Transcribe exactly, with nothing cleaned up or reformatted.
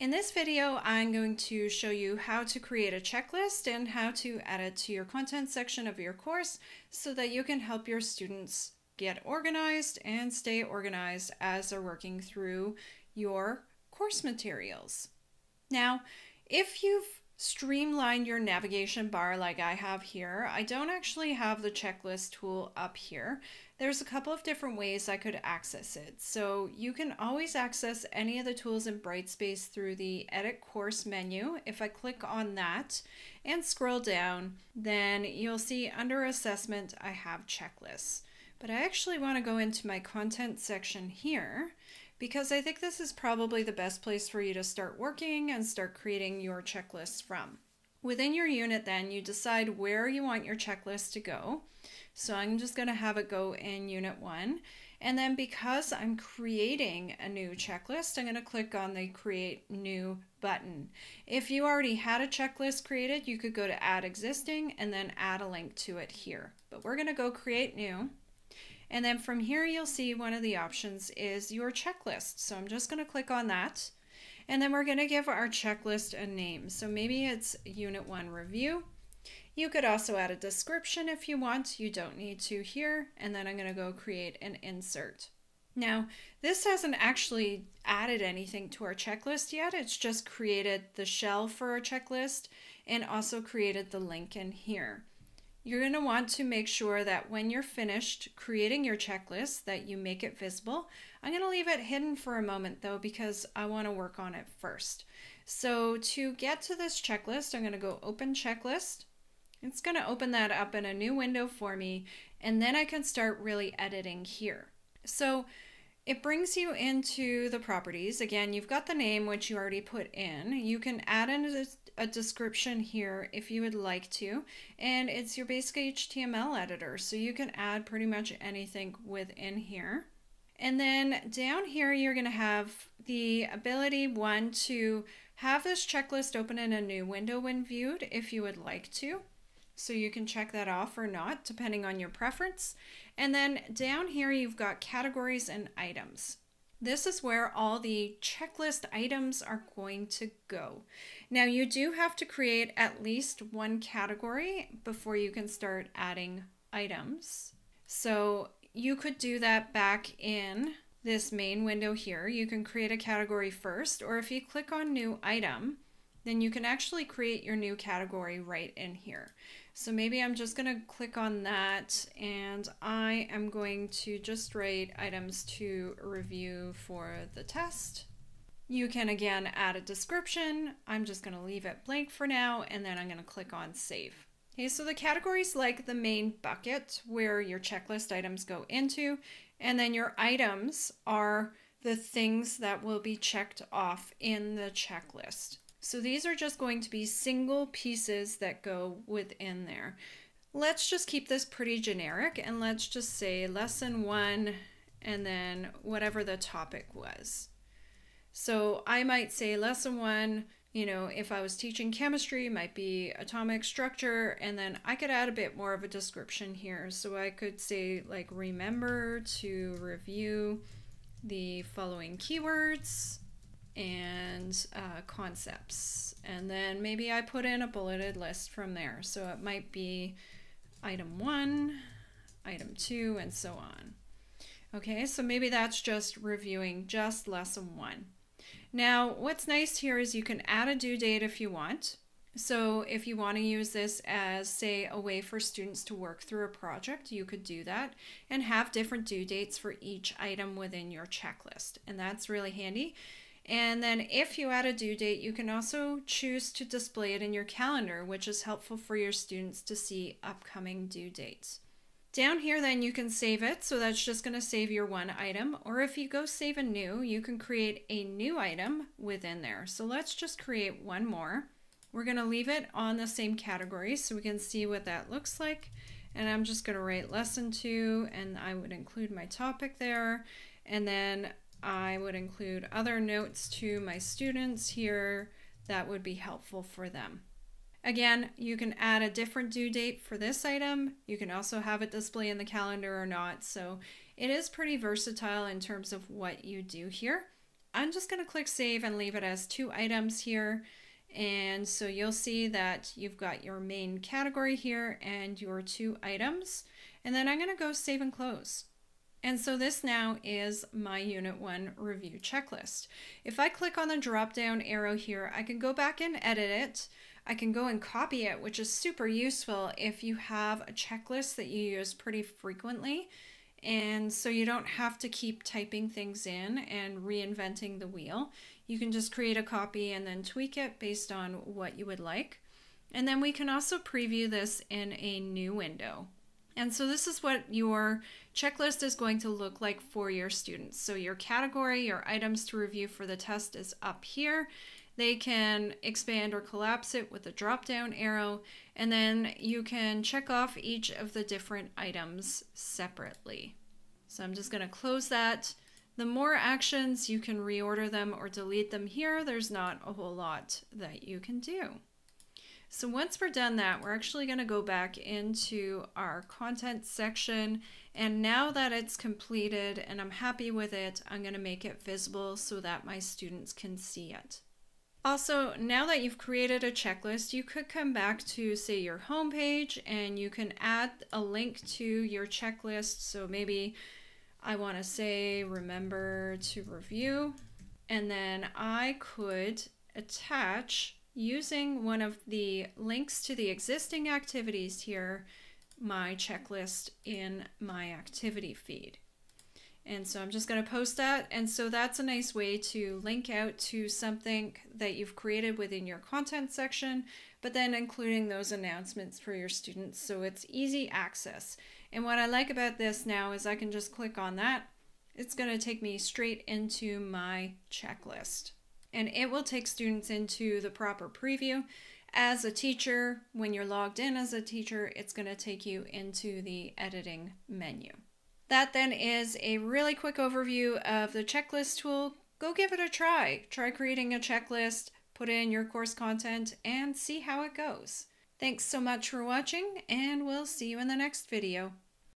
In this video, I'm going to show you how to create a checklist and how to add it to your content section of your course so that you can help your students get organized and stay organized as they're working through your course materials. Now, if you've streamlined your navigation bar like I have here, I don't actually have the checklist tool up here. There's a couple of different ways I could access it. So you can always access any of the tools in Brightspace through the Edit Course menu. If I click on that and scroll down, then you'll see under Assessment, I have Checklists. But I actually want to go into my Content section here because I think this is probably the best place for you to start working and start creating your checklists from. Within your unit then, you decide where you want your checklist to go. So I'm just going to have it go in Unit one. And then because I'm creating a new checklist, I'm going to click on the Create New button. If you already had a checklist created, you could go to Add Existing and then add a link to it here. But we're going to go Create New. And then from here, you'll see one of the options is your checklist. So I'm just going to click on that. And then we're going to give our checklist a name. So maybe it's Unit one Review. You could also add a description if you want. You don't need to here. And then I'm going to go create an insert. Now, this hasn't actually added anything to our checklist yet. It's just created the shell for our checklist and also created the link in here. You're going to want to make sure that when you're finished creating your checklist that you make it visible. I'm going to leave it hidden for a moment though because I want to work on it first. So to get to this checklist, I'm going to go Open Checklist. It's going to open that up in a new window for me, and then I can start really editing here. So it brings you into the properties. Again, you've got the name which you already put in. You can add in a description here if you would like to, and it's your basic H T M L editor, so you can add pretty much anything within here. And then down here you're going to have the ability one to have this checklist open in a new window when viewed if you would like to. So you can check that off or not, depending on your preference. And then down here, you've got categories and items. This is where all the checklist items are going to go. Now you do have to create at least one category before you can start adding items. So you could do that back in this main window here. You can create a category first, or if you click on New Item, then you can actually create your new category right in here. So maybe I'm just going to click on that, and I am going to just write items to review for the test. You can again add a description. I'm just going to leave it blank for now, and then I'm going to click on Save. Okay, so the categories like the main bucket where your checklist items go into, and then your items are the things that will be checked off in the checklist. So these are just going to be single pieces that go within there. Let's just keep this pretty generic, and let's just say lesson one and then whatever the topic was. So I might say lesson one, you know, if I was teaching chemistry, might be atomic structure, and then I could add a bit more of a description here. So I could say like, remember to review the following keywords and uh, concepts, and then maybe I put in a bulleted list from there. So it might be item one, item two, and so on. Okay, so maybe that's just reviewing just lesson one. Now what's nice here is you can add a due date if you want. So if you want to use this as, say, a way for students to work through a project, you could do that and have different due dates for each item within your checklist, and that's really handy. And then if you add a due date, you can also choose to display it in your calendar, which is helpful for your students to see upcoming due dates. Down here then you can save it, so that's just going to save your one item, or if you go Save a New, you can create a new item within there. So let's just create one more. We're going to leave it on the same category so we can see what that looks like, and I'm just going to write lesson two, and I would include my topic there, and then I would include other notes to my students here that would be helpful for them. Again, you can add a different due date for this item. You can also have it display in the calendar or not. So it is pretty versatile in terms of what you do here. I'm just going to click save and leave it as two items here. And so you'll see that you've got your main category here and your two items. And then I'm going to go save and close. And so this now is my Unit one review checklist. If I click on the drop down arrow here, I can go back and edit it. I can go and copy it, which is super useful if you have a checklist that you use pretty frequently. And so you don't have to keep typing things in and reinventing the wheel. You can just create a copy and then tweak it based on what you would like. And then we can also preview this in a new window. And so this is what your checklist is going to look like for your students. So your category, your items to review for the test is up here. They can expand or collapse it with a drop-down arrow, and then you can check off each of the different items separately. So I'm just going to close that. The more actions, you can reorder them or delete them here. There's not a whole lot that you can do. So once we're done that, we're actually going to go back into our content section. And now that it's completed and I'm happy with it, I'm going to make it visible so that my students can see it. Also, now that you've created a checklist, you could come back to, say, your home page, and you can add a link to your checklist. So maybe I want to say, remember to review, and then I could attach using one of the links to the existing activities here, my checklist in my activity feed. And so I'm just going to post that. And so that's a nice way to link out to something that you've created within your content section, but then including those announcements for your students. So it's easy access. And what I like about this now is I can just click on that. It's going to take me straight into my checklist. And it will take students into the proper preview. As a teacher, when you're logged in as a teacher, it's going to take you into the editing menu. That then is a really quick overview of the checklist tool. Go give it a try. Try creating a checklist, put in your course content, and see how it goes. Thanks so much for watching, and we'll see you in the next video.